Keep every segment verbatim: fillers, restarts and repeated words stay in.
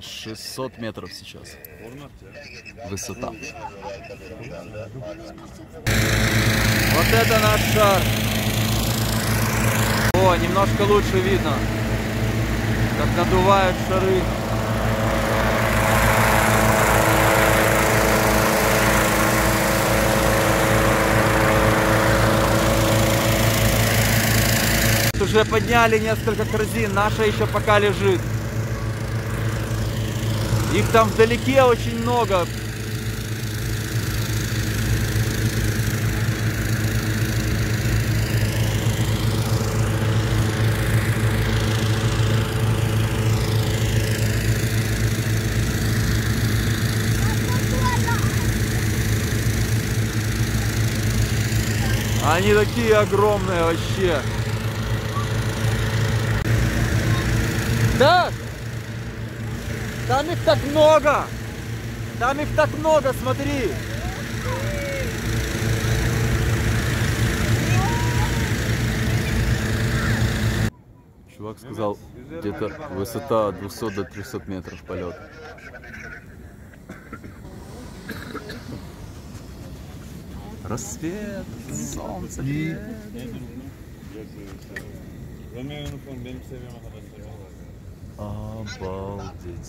шестьсот метров сейчас. Высота. Вот это наш шар. О, немножко лучше видно, как надувают шары. Уже подняли несколько корзин, наша еще пока лежит. Их там вдалеке очень много. Они такие огромные вообще. Да! Там их так много! Там их так много, смотри! Чувак сказал, где-то высота от двухсот до трёхсот метров полета. Рассвет, солнце, лет. Обалдеть.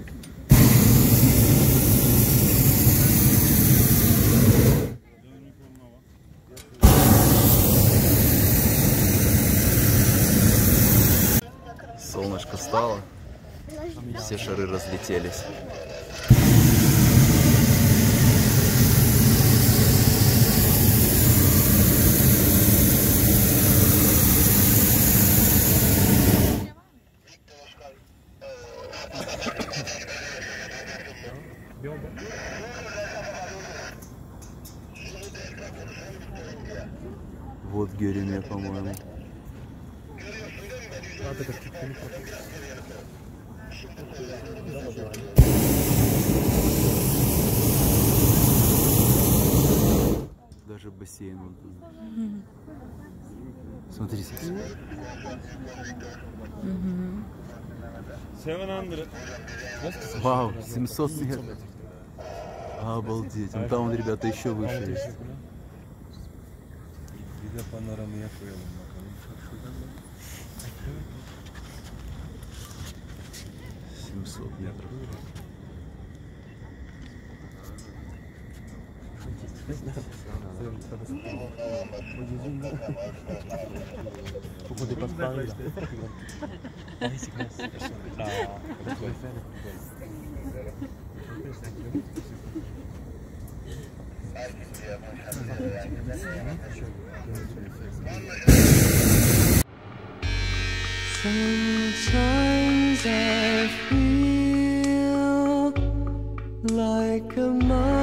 Солнышко встало, все шары разлетелись. Вот Гереме, по-моему. Даже бассейн вот тут. Смотри сейчас. Вау, семьсот метров. Обалдеть. Ну там он, ребята, еще выше есть. семьсот метров. Sometimes I feel like a mother.